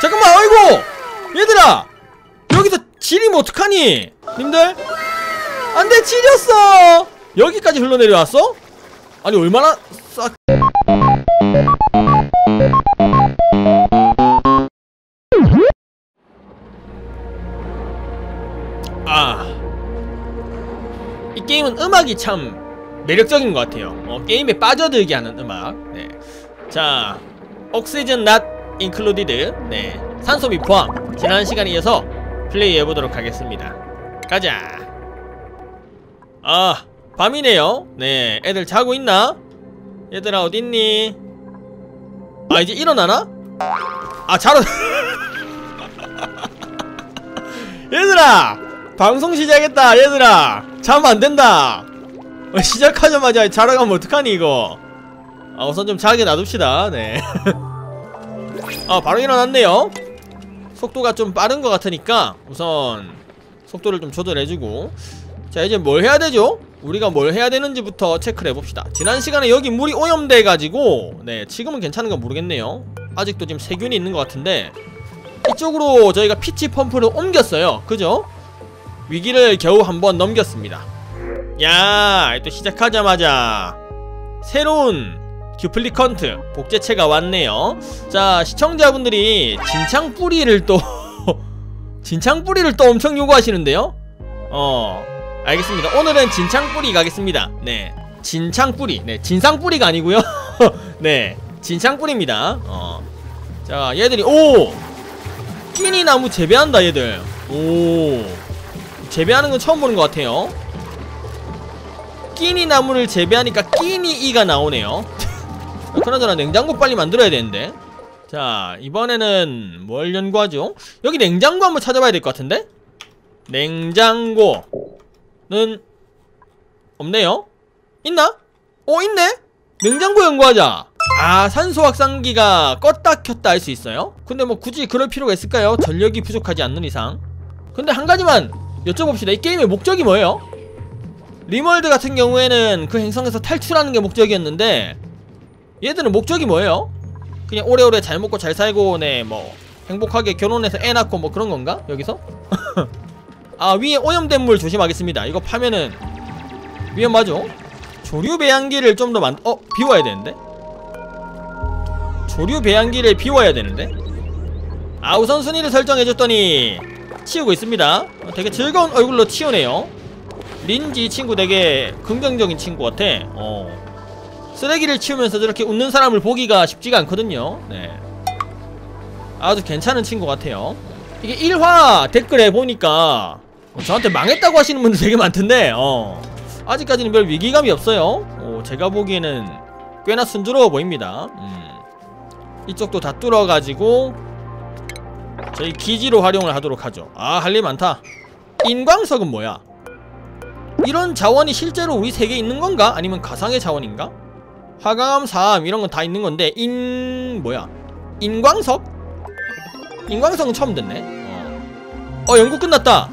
잠깐만, 아이고! 얘들아! 여기서 지리면 어떡하니? 님들? 안 돼, 지렸어! 여기까지 흘러내려왔어? 아니, 얼마나 싹. 이 게임은 음악이 참 매력적인 것 같아요. 게임에 빠져들게 하는 음악. 네. 자, Oxygen Not Included. 네. 산소미 포함. 지난 시간에 이어서 플레이해보도록 하겠습니다. 가자. 아, 밤이네요. 네. 애들 자고 있나? 얘들아, 어딨니? 아, 이제 일어나나? 아, 자러. 얘들아! 방송 시작했다. 얘들아, 자면 안된다. 시작하자마자 자러 가면 어떡하니 이거. 아, 우선 좀 자게 놔둡시다. 네. 아, 바로 일어났네요. 속도가 좀 빠른 것 같으니까 우선 속도를 좀 조절해주고, 자, 이제 뭘 해야 되죠? 우리가 뭘 해야 되는지부터 체크를 해봅시다. 지난 시간에 여기 물이 오염돼가지고, 네, 지금은 괜찮은가 모르겠네요. 아직도 지금 세균이 있는 것 같은데, 이쪽으로 저희가 피치 펌프를 옮겼어요. 그죠? 위기를 겨우 한번 넘겼습니다. 야, 또 시작하자마자 새로운 듀플리컨트 복제체가 왔네요. 자, 시청자분들이 진창뿌리를 또 진창뿌리를 또 엄청 요구하시는데요. 알겠습니다. 오늘은 진창뿌리 가겠습니다. 네, 진창뿌리. 네, 진상뿌리가 아니고요. 네, 진창뿌리입니다. 자, 얘들이 오! 끼니나무 재배한다. 얘들 오, 재배하는 건 처음 보는 것 같아요. 끼니 나무를 재배하니까 끼니이가 나오네요. 그나저나 냉장고 빨리 만들어야 되는데. 자, 이번에는 뭘 연구하죠? 여기 냉장고 한번 찾아봐야 될 것 같은데? 냉장고는 없네요. 있나? 어, 있네? 냉장고 연구하자. 아, 산소 확산기가 껐다 켰다 할 수 있어요? 근데 뭐 굳이 그럴 필요가 있을까요? 전력이 부족하지 않는 이상. 근데 한 가지만 여쭤봅시다. 이 게임의 목적이 뭐예요? 리멀드 같은 경우에는 그 행성에서 탈출하는 게 목적이었는데, 얘들은 목적이 뭐예요? 그냥 오래오래 잘 먹고 잘 살고, 네, 뭐 행복하게 결혼해서 애 낳고 뭐 그런 건가? 여기서? 아, 위에 오염된 물 조심하겠습니다. 이거 파면은 위험하죠? 조류 배양기를 좀 더 비워야 되는데? 조류 배양기를 비워야 되는데? 아, 우선순위를 설정해줬더니 치우고 있습니다. 되게 즐거운 얼굴로 치우네요. 린지 친구 되게 긍정적인 친구 같아. 쓰레기를 치우면서 저렇게 웃는 사람을 보기가 쉽지가 않거든요. 네. 아주 괜찮은 친구 같아요. 이게 1화 댓글에 보니까 저한테 망했다고 하시는 분들 되게 많던데, 아직까지는 별 위기감이 없어요. 제가 보기에는 꽤나 순조로워 보입니다. 이쪽도 다 뚫어가지고 저희 기지로 활용을 하도록 하죠. 아, 할 일 많다. 인광석은 뭐야? 이런 자원이 실제로 우리 세계에 있는 건가? 아니면 가상의 자원인가? 화강암, 사암 이런 건 다 있는 건데 뭐야? 인광석? 인광석은 처음 듣네. 연구 끝났다.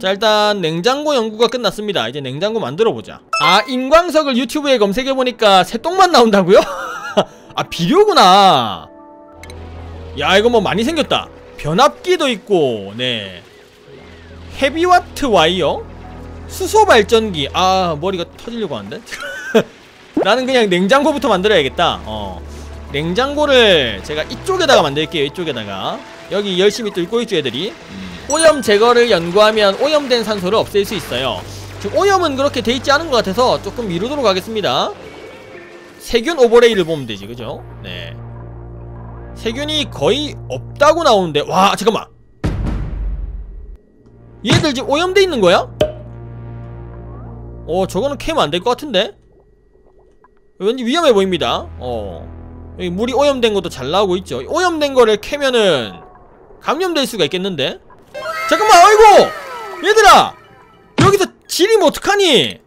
자, 일단 냉장고 연구가 끝났습니다. 이제 냉장고 만들어보자. 아, 인광석을 유튜브에 검색해보니까 새똥만 나온다고요? 아, 비료구나. 야, 이거 뭐 많이 생겼다. 변압기도 있고, 네, 헤비와트 와이어? 수소발전기. 아, 머리가 터지려고 하는데? 나는 그냥 냉장고부터 만들어야겠다. 냉장고를 제가 이쪽에다가 만들게요. 이쪽에다가. 여기 열심히 뚫고 있죠, 애들이. 오염 제거를 연구하면 오염된 산소를 없앨 수 있어요. 지금 오염은 그렇게 돼있지 않은 것 같아서 조금 미루도록 하겠습니다. 세균 오버레이를 보면 되지, 그죠? 네, 세균이 거의 없다고 나오는데. 와, 잠깐만, 얘들 지금 오염돼 있는 거야? 저거는 캐면 안 될 것 같은데? 왠지 위험해 보입니다. 여기 물이 오염된 것도 잘 나오고 있죠. 오염된 거를 캐면은 감염될 수가 있겠는데? 잠깐만, 아이고! 얘들아! 여기서 지리면 어떡하니?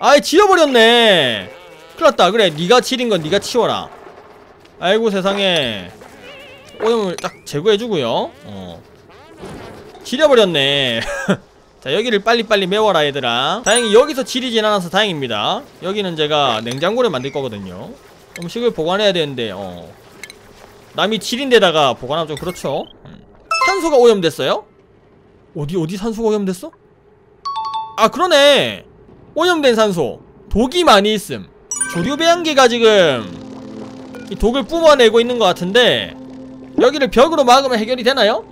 아이, 지어버렸네. 큰일났다. 그래, 네가 지린 건 네가 치워라. 아이고, 세상에. 오염을 딱 제거해주고요. 지려버렸네. 자, 여기를 빨리빨리 메워라, 얘들아. 다행히 여기서 지리진 않아서 다행입니다. 여기는 제가 냉장고를 만들 거거든요. 음식을 보관해야 되는데, 남이 지린데다가 보관하면 좀 그렇죠. 산소가 오염됐어요? 어디 산소가 오염됐어? 아 그러네. 오염된 산소 독이 많이 있음. 조류배양계가 지금 이 독을 뿜어내고 있는 것 같은데 여기를 벽으로 막으면 해결이 되나요?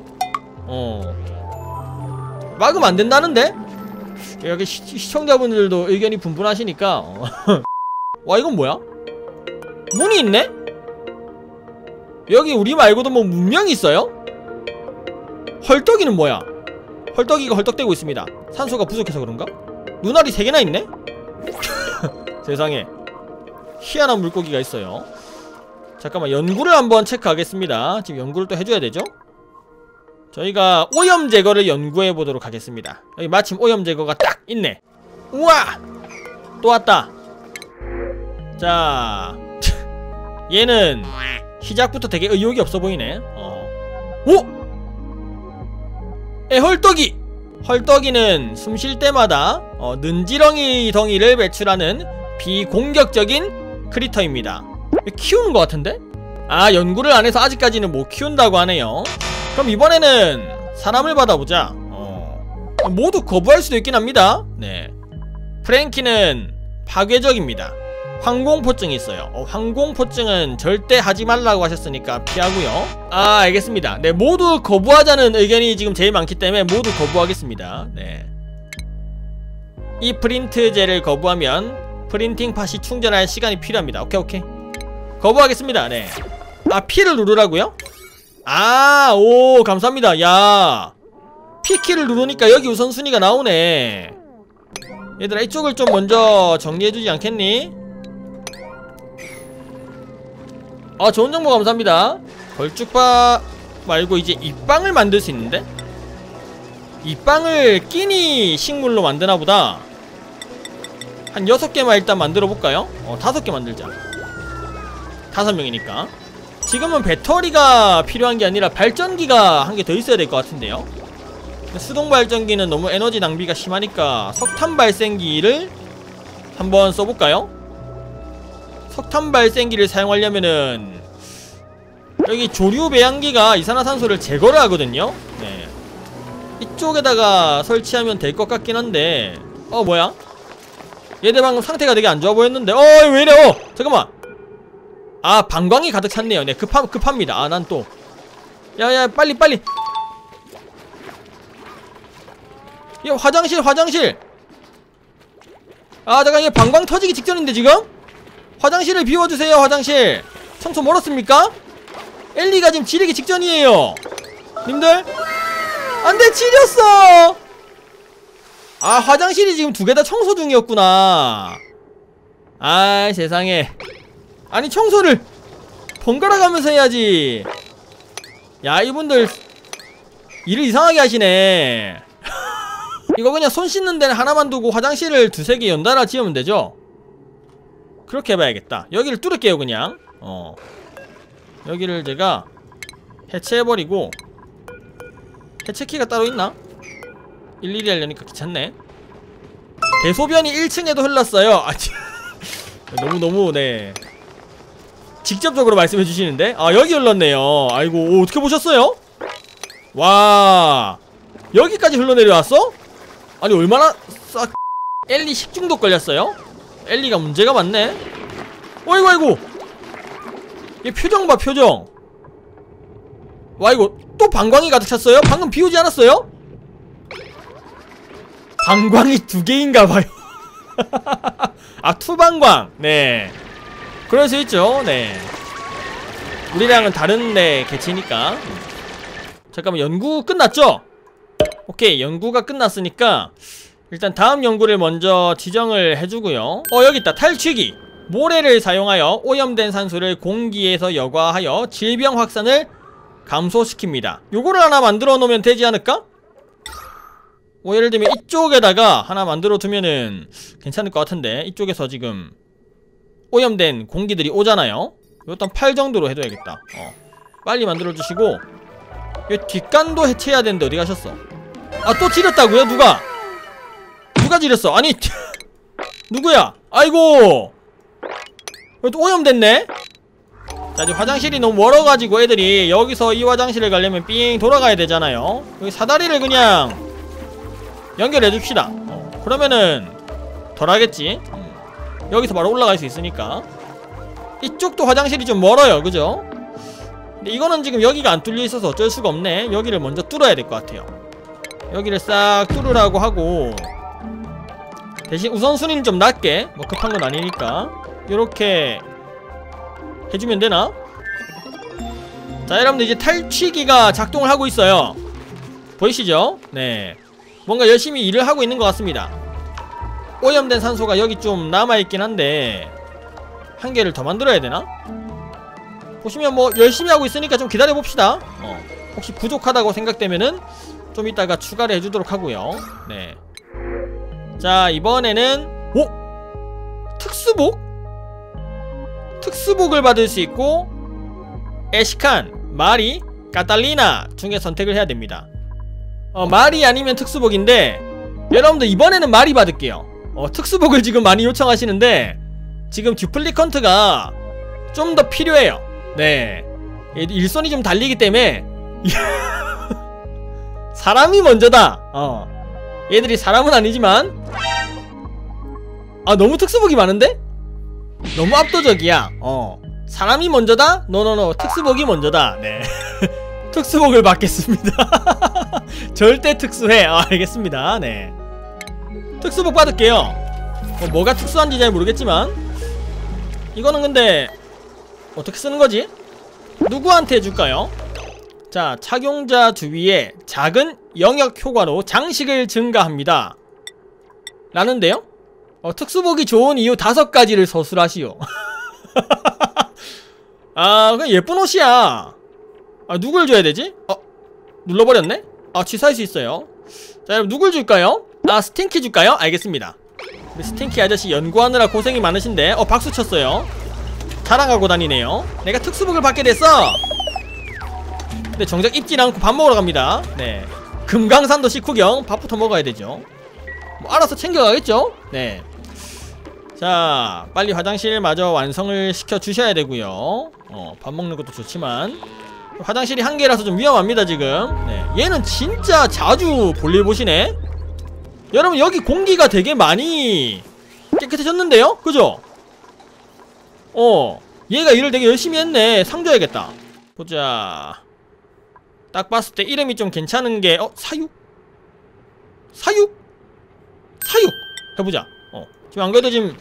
막으면 안 된다는데? 여기 시청자분들도 의견이 분분하시니까 와 이건 뭐야? 문이 있네? 여기 우리 말고도 뭐 문명이 있어요? 헐떡이는 뭐야? 헐떡이가 헐떡대고 있습니다. 산소가 부족해서 그런가? 눈알이 3개나 있네? 세상에 희한한 물고기가 있어요. 잠깐만 연구를 한번 체크하겠습니다. 지금 연구를 또 해줘야 되죠? 저희가 오염 제거를 연구해보도록 하겠습니다. 여기 마침 오염 제거가 딱 있네. 우와! 또 왔다. 자 얘는 시작부터 되게 의욕이 없어 보이네. 오! 헐떡이! 헐떡이는 숨 쉴 때마다 는지렁이 덩이를 배출하는 비공격적인 크리터입니다. 키우는 것 같은데? 아 연구를 안 해서 아직까지는 못 키운다고 하네요. 그럼 이번에는 사람을 받아보자. 모두 거부할 수도 있긴 합니다. 네. 프랭키는 파괴적입니다. 황공포증이 있어요. 황공포증은 절대 하지 말라고 하셨으니까 피하고요. 아 알겠습니다. 네 모두 거부하자는 의견이 지금 제일 많기 때문에 모두 거부하겠습니다. 네. 이 프린트제를 거부하면 프린팅 팟이 충전할 시간이 필요합니다. 오케이 거부하겠습니다. 네. 아 P를 누르라고요? 아 오 감사합니다. 야 P키를 누르니까 여기 우선순위가 나오네. 얘들아 이쪽을 좀 먼저 정리해주지 않겠니? 아 좋은 정보 감사합니다. 걸쭉밥 말고 이제 잎빵을 만들 수 있는데? 잎빵을 끼니 식물로 만드나보다. 한 6개만 일단 만들어볼까요? 5개 만들자. 5명이니까 지금은 배터리가 필요한게 아니라 발전기가 한 개 더 있어야 될 것 같은데요. 수동발전기는 너무 에너지 낭비가 심하니까 석탄발생기를 한번 써볼까요? 석탄발생기를 사용하려면은 여기 조류배양기가 이산화탄소를 제거를 하거든요? 네. 이쪽에다가 설치하면 될 것 같긴 한데 뭐야? 얘들 방금 상태가 되게 안 좋아 보였는데 왜 이래? 잠깐만! 아 방광이 가득 찼네요. 네 급합니다. 아 난 또 야야 빨리 야 화장실 아 잠깐 이게 방광 터지기 직전인데 지금? 화장실을 비워주세요. 화장실 청소 멀었습니까? 엘리가 지금 지리기 직전이에요. 님들 안돼 지렸어. 아 화장실이 지금 2개 다 청소 중이었구나. 아이 세상에. 아니 청소를 번갈아 가면서 해야지. 야 이분들 일을 이상하게 하시네. 이거 그냥 손 씻는 데는 하나만 두고 화장실을 2-3개 연달아 지으면 되죠? 그렇게 해봐야겠다. 여기를 뚫을게요 그냥. 여기를 제가 해체해버리고. 해체키가 따로 있나? 일일이 하려니까 귀찮네. 대소변이 1층에도 흘렀어요. 아 너무너무 네 직접적으로 말씀해주시는데. 아 여기 흘렀네요. 아이고 어떻게 보셨어요? 와 여기까지 흘러내려왔어? 아니 얼마나 싹. 엘리 식중독 걸렸어요? 엘리가 문제가 많네. 어이구 아이고. 얘 표정 봐 표정. 와 이거 또 방광이 가득 찼어요? 방금 비우지 않았어요? 방광이 2개인가봐요. 아 투방광. 네 그럴 수 있죠. 네 우리랑은 다른 네 개체니까. 잠깐만 연구 끝났죠? 오케이 연구가 끝났으니까 일단 다음 연구를 먼저 지정을 해주고요. 여기있다. 탈취기. 모래를 사용하여 오염된 산소를 공기에서 여과하여 질병 확산을 감소시킵니다. 요거를 하나 만들어 놓으면 되지 않을까? 예를 들면 이쪽에다가 하나 만들어 두면은 괜찮을 것 같은데 이쪽에서 지금 오염된 공기들이 오잖아요. 일단 8 정도로 해줘야겠다. 빨리 만들어주시고 요 뒷간도 해체해야 되는데 어디 가셨어? 아 또 지렸다고요? 누가 지렸어? 아니 누구야? 아이고 또 오염됐네? 자, 지금 화장실이 너무 멀어가지고 애들이 여기서 이 화장실을 가려면 삥 돌아가야 되잖아요. 여기 사다리를 그냥 연결해줍시다. 그러면은 덜 하겠지. 여기서 바로 올라갈 수 있으니까. 이쪽도 화장실이 좀 멀어요, 그죠? 근데 이거는 지금 여기가 안 뚫려 있어서 어쩔 수가 없네. 여기를 먼저 뚫어야 될 것 같아요. 여기를 싹 뚫으라고 하고, 대신 우선순위는 좀 낮게, 뭐 급한 건 아니니까 요렇게 해주면 되나? 자, 여러분들 이제 탈취기가 작동을 하고 있어요. 보이시죠? 네, 뭔가 열심히 일을 하고 있는 것 같습니다. 오염된 산소가 여기 좀 남아있긴 한데 한 개를 더 만들어야 되나? 보시면 뭐 열심히 하고 있으니까 좀 기다려봅시다. 혹시 부족하다고 생각되면은 좀 이따가 추가를 해주도록 하고요. 네, 자, 이번에는 오! 특수복? 특수복을 받을 수 있고 에시칸, 마리, 카탈리나 중에 선택을 해야 됩니다. 마리 아니면 특수복인데 여러분들 이번에는 마리 받을게요. 특수복을 지금 많이 요청하시는데 지금 듀플리컨트가 좀 더 필요해요. 네, 일손이 좀 달리기 때문에 사람이 먼저다. 얘들이 사람은 아니지만 아, 너무 특수복이 많은데? 너무 압도적이야. 사람이 먼저다? 노노노, 특수복이 먼저다. 네. 특수복을 받겠습니다. 절대 특수해. 알겠습니다. 네, 특수복 받을게요. 뭐가 특수한지 잘 모르겠지만 이거는 근데 어떻게 쓰는 거지? 누구한테 해줄까요? 자, 착용자 주위에 작은 영역 효과로 장식을 증가합니다 라는데요? 특수복이 좋은 이유 5가지를 서술하시오. 아, 그냥 예쁜 옷이야. 아, 누굴 줘야 되지? 눌러버렸네? 아, 취소할 수 있어요. 자, 여러분 누굴 줄까요? 아, 스팅키 줄까요? 알겠습니다. 우리 스팅키 아저씨 연구하느라 고생이 많으신데 박수 쳤어요. 자랑하고 다니네요. 내가 특수복을 받게 됐어. 근데 정작 입질 않고 밥 먹으러 갑니다. 네, 금강산도 식후경. 밥부터 먹어야 되죠. 뭐 알아서 챙겨가겠죠? 네, 자, 빨리 화장실 마저 완성을 시켜주셔야 되고요. 밥 먹는 것도 좋지만 화장실이 한 개라서 좀 위험합니다 지금. 네, 얘는 진짜 자주 볼일 보시네. 여러분 여기 공기가 되게 많이 깨끗해졌는데요? 그죠? 얘가 일을 되게 열심히 했네. 상 줘야겠다. 보자. 딱 봤을 때 이름이 좀 괜찮은 게 사육? 사육? 사육! 해보자. 지금 안 그래도 지금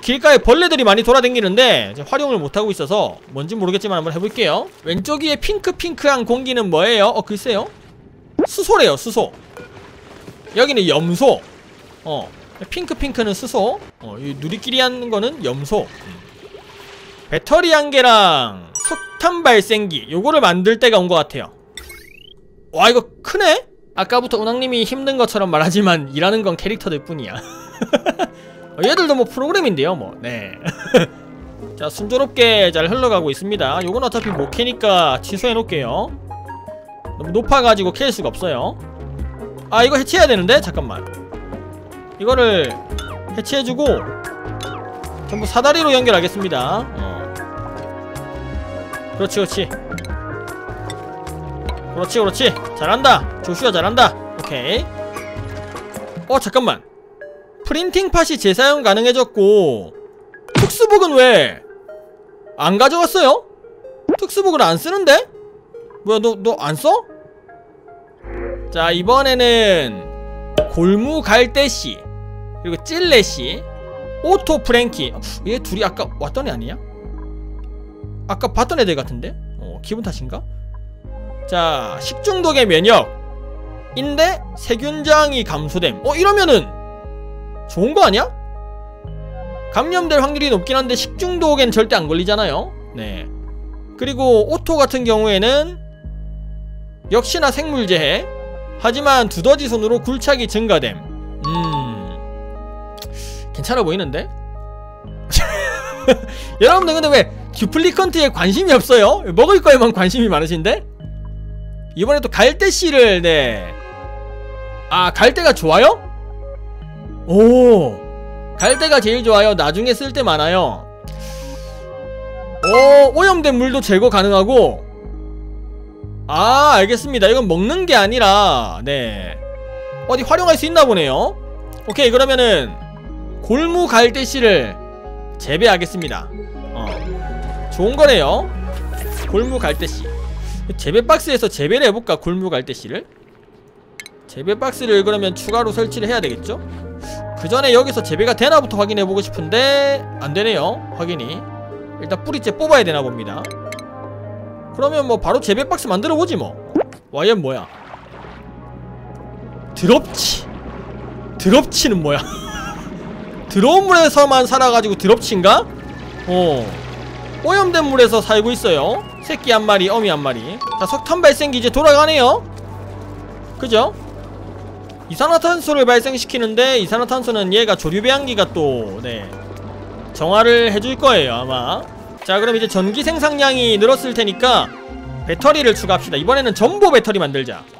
길가에 벌레들이 많이 돌아다니는데 활용을 못하고 있어서 뭔지 모르겠지만 한번 해볼게요. 왼쪽 위에 핑크핑크한 공기는 뭐예요? 글쎄요. 수소래요, 수소. 여기는 염소. 핑크핑크는 수소. 이 누리끼리한 거는 염소. 배터리 한 개랑 석탄 발생기 요거를 만들 때가 온 것 같아요. 와, 이거 크네? 아까부터 운항님이 힘든 것처럼 말하지만 일하는 건 캐릭터들 뿐이야. 얘들도 뭐 프로그램인데요 뭐. 네. 자, 순조롭게 잘 흘러가고 있습니다. 요건 어차피 못 캐니까 취소해놓을게요. 너무 높아가지고 캘 수가 없어요. 아, 이거 해체해야 되는데? 잠깐만, 이거를 해체해주고 전부 사다리로 연결하겠습니다. 그렇지, 그렇지, 그렇지, 그렇지. 잘한다 조슈아, 잘한다. 오케이. 잠깐만, 프린팅팟이 재사용 가능해졌고 특수복은 왜 안 가져갔어요? 특수복을 안 쓰는데? 뭐야, 너 안 써? 자, 이번에는 골무갈대씨 그리고 찔레씨, 오토 프랭키. 얘 둘이 아까 왔던 애 아니야? 아까 봤던 애들 같은데? 기분 탓인가? 자, 식중독의 면역인데 세균장이 감소됨. 이러면은 좋은 거 아니야? 감염될 확률이 높긴 한데 식중독엔 절대 안 걸리잖아요. 네, 그리고 오토 같은 경우에는 역시나 생물재해. 하지만 두더지 손으로 굴착이 증가됨. 괜찮아 보이는데? 여러분들 근데 왜 듀플리컨트에 관심이 없어요? 먹을 거에만 관심이 많으신데? 이번에 또 갈대씨를, 네, 아, 갈대가 좋아요? 갈대가 제일 좋아요. 나중에 쓸 때 많아요. 오염된 물도 제거 가능하고. 아, 알겠습니다. 이건 먹는 게 아니라 네, 어디 활용할 수 있나 보네요. 오케이, 그러면은 골무갈대씨를 재배하겠습니다. 좋은 거네요. 골무갈대씨 재배박스에서 재배를 해볼까? 골무갈대씨를 재배박스를 그러면 추가로 설치를 해야 되겠죠? 그 전에 여기서 재배가 되나부터 확인해보고 싶은데 안되네요. 확인이 일단 뿌리째 뽑아야 되나 봅니다. 그러면 뭐 바로 재배박스 만들어보지 뭐. 와, 얘 뭐야? 드럽치. 드럽치는 뭐야? 더러운 물에서만 살아가지고 드럽치인가? 오염된 물에서 살고 있어요. 새끼 한 마리, 어미 한 마리. 자, 석탄 발생기 이제 돌아가네요. 그죠? 이산화탄소를 발생시키는데 이산화탄소는 얘가 조류배양기가 또 네, 정화를 해줄 거예요 아마. 자, 그럼 이제 전기 생산량이 늘었을 테니까 배터리를 추가합시다. 이번에는 전보 배터리 만들자.